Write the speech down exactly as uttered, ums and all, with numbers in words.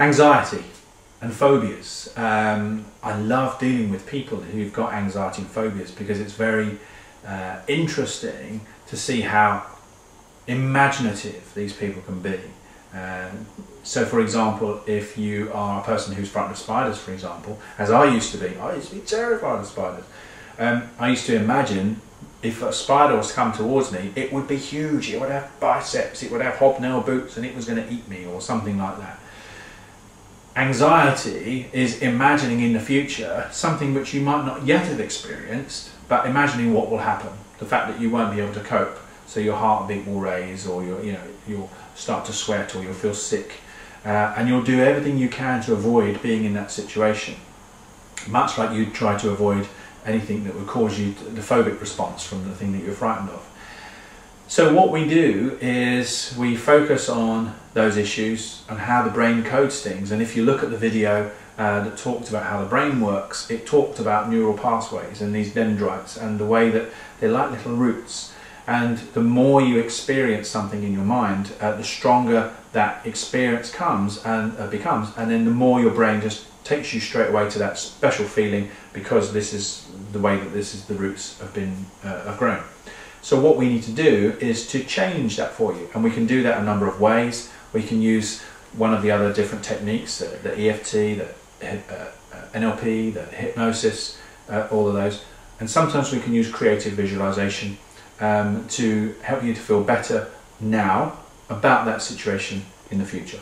Anxiety and phobias. Um, I love dealing with people who've got anxiety and phobias because it's very uh, interesting to see how imaginative these people can be. Uh, so for example, if you are a person who's frightened of spiders, for example, as I used to be, I used to be terrified of spiders. Um, I used to imagine if a spider was to come towards me, it would be huge, it would have biceps, it would have hobnail boots, and it was going to eat me or something like that. Anxiety is imagining in the future something which you might not yet have experienced, but imagining what will happen, the fact that you won't be able to cope. So your heartbeat will raise, or you'll, you know, you'll start to sweat, or you'll feel sick. Uh, and you'll do everything you can to avoid being in that situation. Much like you'd try to avoid anything that would cause you the phobic response from the thing that you're frightened of. So what we do is we focus on those issues and how the brain codes things. And if you look at the video uh, that talked about how the brain works, it talked about neural pathways and these dendrites and the way that they're like little roots. And the more you experience something in your mind, uh, the stronger that experience comes and uh, becomes, and then the more your brain just takes you straight away to that special feeling, because this is the way that this is the roots have been uh, have grown. So what we need to do is to change that for you, and we can do that a number of ways. We can use one of the other different techniques, the, the E F T, the uh, N L P, the hypnosis, uh, all of those, and sometimes we can use creative visualization. Um, to help you to feel better now about that situation in the future.